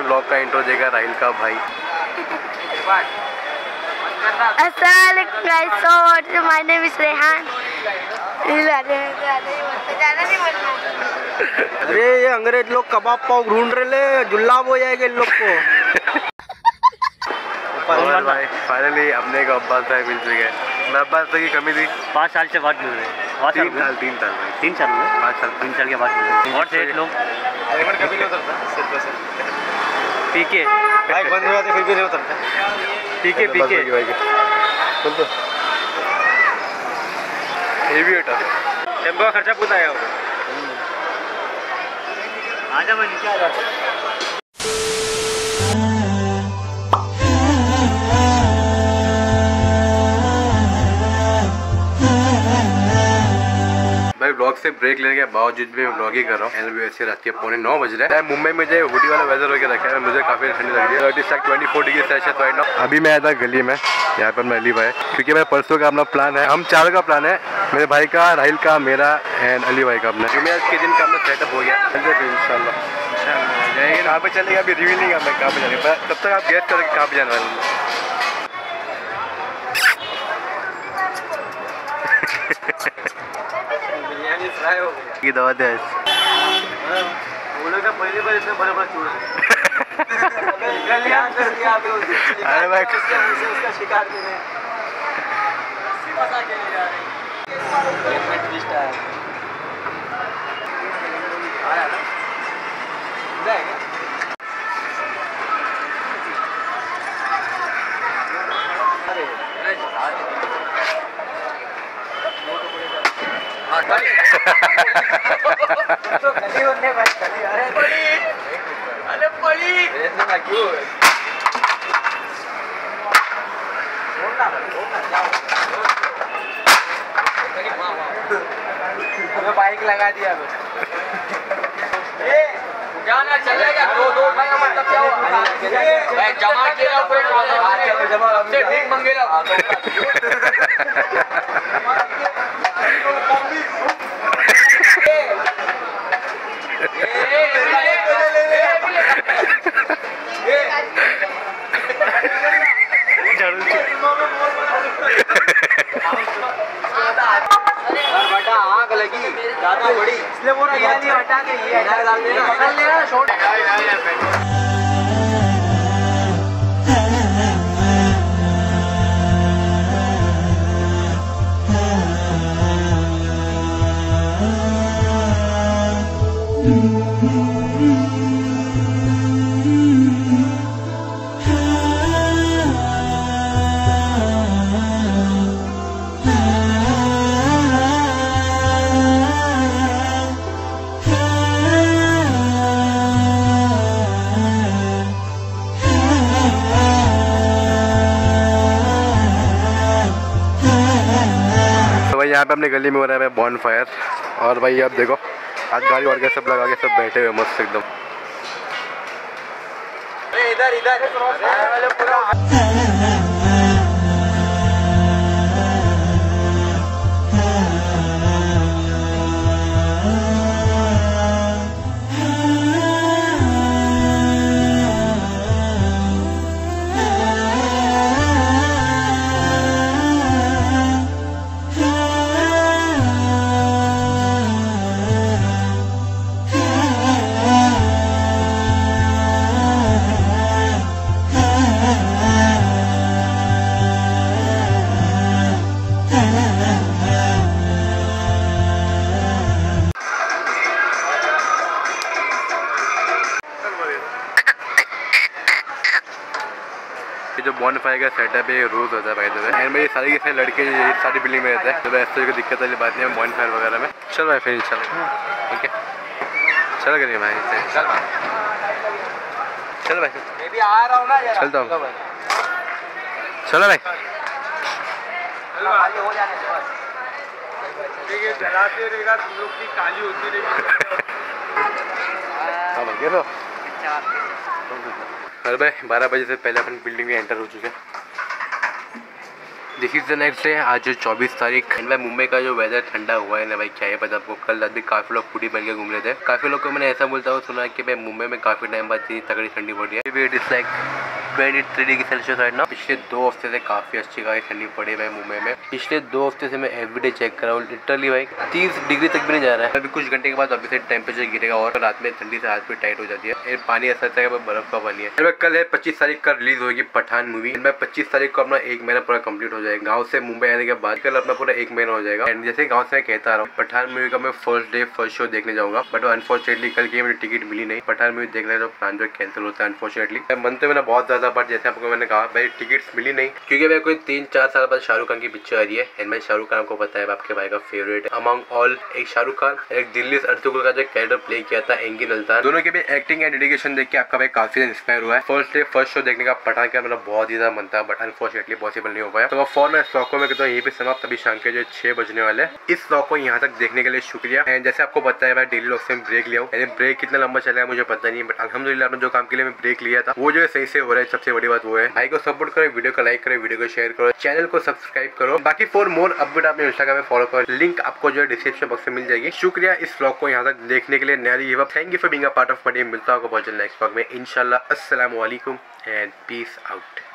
इसमें ब्लॉग का इंट्रो देगा राहिल का भाई। अस्सलाम guys, my name is Rehan. अरे ये अंग्रेज लोग कबाब पाव ढूंढ रहे, जुल्लाब हो जाएगा इन लोग को। और भाई फाइनली अपने को अब्बास भाई मिल चुके हैं। मैं अब्बास भाई की कमी थी, 5 साल से बात मिल रही है। 3 साल के बाद और सेठ लोग कभी नहीं उतरता, ठीक है बाइक बंद हो जाती फिर भी नहीं उतरता, ठीक है ठीक है भाई बोल दो। ये भी उठा टेम्पो का खर्चा पूरा आया हो, आ जा मैं नीचे आ जा। ब्लॉग से ब्रेक लेने के बावजूद भी मैं ब्लॉग ही कर रहा हूँ। एंड वैसे रात के 9:15 बज रहे हैं। मुंबई में जो हुडी वाला वेदर होकर रखा है, मुझे काफी ठंडी लग रही है। 24 डिग्री सेल्सियस राइट नाउ। अभी मैं आया था गली में, यहाँ पर मैं अली भाई, क्योंकि मेरा परसों का अपना प्लान है, हम चारों का प्लान है, मेरे भाई का, राहिल का, मेरा एंड अली भाई का अपना। जुम्मे के दिन का अपना सेटअप हो गया, इंशाल्लाह कहाँ पे चलेगा अभी रिव्यू नहीं करना, कहाँ पे जाएगा तब तक आप गेस करेंगे कहाँ पे जाने वाले हैं। ये दवा दे पहले बार इतना बड़ा बड़ा चूड़ अरे भाई उसका शिकार करने मजा के लिए जा रहे हैं। तो गली होने भाई गली, अरे पड़ी रेंज ना क्यों बोलना जाओ गली। वाह वाह, मैं बाइक लगा दिया ए गाना चलेगा। दो भाई मतलब क्या हुआ, मैं जमा किया कोई कॉल जमा से ठीक मंगेला बड़ी, इसलिए वो नहीं हटा के ये डाल देना, पकड़ लेना शॉट। यहाँ पे अपने गली में हो रहा है बॉन फायर। और भाई आप देखो आज गाड़ी और सब लगा के सब बैठे हुए मस्त एकदम। इधर इधर जो बॉनफायर का सेटअप है रोज होता है भाई दो। एंड मेरे सारे के सारे लड़के ये सारी बिल्डिंग में रहते हैं, तो ऐसे कोई दिक्कत वाली बात नहीं है बॉनफायर वगैरह में। चल भाई फिर चल, ठीक है चल करिए भाई, चल भाई मैं भी आ रहा हूँ ना, चलता हूँ चलो भाई हो जाने काली होती है। अरे भाई 12 बजे से पहले अपन बिल्डिंग में एंटर हो चुके हैं। This is the next day. आज जो 24 तारीख एंड भाई मुंबई का जो वेदर ठंडा हुआ है ना भाई, क्या ये पता आपको। कल रात भी काफी लोग हुडी पहन के घूम रहे थे। काफी लोग को मैंने ऐसा बोलता हुआ सुना कि भाई मुंबई में काफी टाइम बाद इतनी तगड़ी ठंडी पड़ रही है। It is like 23 degree Celsius है ना। पिछले 2 हफ्ते से काफी अच्छी खासी ठंडी पड़ी है भाई मुंबई में। पिछले 2 हफ्ते से मैं एवरीडे चेक कर रहा हूँ, लिटरली भाई 30 डिग्री तक भी नहीं जा रहा है। अभी कुछ घंटे के बाद अभी से टेम्परेचर गिरेगा और रात में ठंडी से हाथ भी टाइट हो जाती है। पानी ऐसा है बर्फ का पानी है। कल है 25 तारीख का रिलीज होगी पठान मूवी। 25 तारीख को अपना 1 महीना पूरा कम्प्लीट हो जाएगा। गांव से मुंबई आने के बाद कल अपना पूरा 1 महीना हो जाएगा। एंड जैसे गांव से मैं कहता रहा हूँ पठान मूवी का मैं फर्स्ट डे फर्स्ट शो देखने जाऊंगा, बट अनफॉर्चुनेटली कल की मुझे टिकट मिली नहीं। पठान मूवी देखने का प्लान जो कैंसिल होता है अनफॉर्चुनेटली। मन तो मेरा बहुत ज्यादा, बट जैसे आपको मैंने कहा भाई टिकट्स मिली नहीं, क्योंकि भाई कोई 3-4 साल बाद शाहरुख खान की पिक्चर आ रही है। एंड भाई शाहरुख खान आपको पता है आपके भाई का फेवरेट अमंग ऑल। एक शाहरुख खान एक दिल्ली अर्जुन का जो कैरेक्टर प्ले किया था एंगी नल्तान, दोनों की भी एक्टिंग एंड डेडिकेशन देख के आपका भाई काफी इंस्पायर हुआ है। फर्स्ट डे फर्स्ट शो देखने का पठान का मतलब बहुत ही ज्यादा मन था, बट अनफॉर्चुनेटली पॉसिबल नहीं हो पाया। तो फॉर मैं शौकों में कहता हूँ यही भी समाप्त। अभी शाम के जो 6 बजने वाले हैं। इस शौक को यहाँ तक देखने के लिए शुक्रिया। एंड जैसे आपको पता है मैं डेली लॉक से ब्रेक लिया हूँ। ब्रेक कितना लंबा चला है मुझे पता नहीं, बट अलहमदुलिल्लाह अपने जो काम के लिए मैं ब्रेक लिया था वो जो सही से हो रहा है, सबसे बड़ी बात वो है। भाई को सपोर्ट करो, वीडियो को लाइक करो, वीडियो को शेयर करो, चैनल को सब्सक्राइब करो। बाकी फॉर मोर अपडेट आपने इंस्टाग्राम में फॉलो करो, लिंक आपको जो है डिस्क्रिप्शन बॉक्स में मिल जाएगी। शुक्रिया इस व्लॉग को यहाँ तक देखने के लिए। नया thank you for being a part of my team. मिलता होगा बहुत जल्द नेक्स्ट व्लॉग में इंशाल्लाह। अस्सलाम वालेकुम एंड पीस आउट।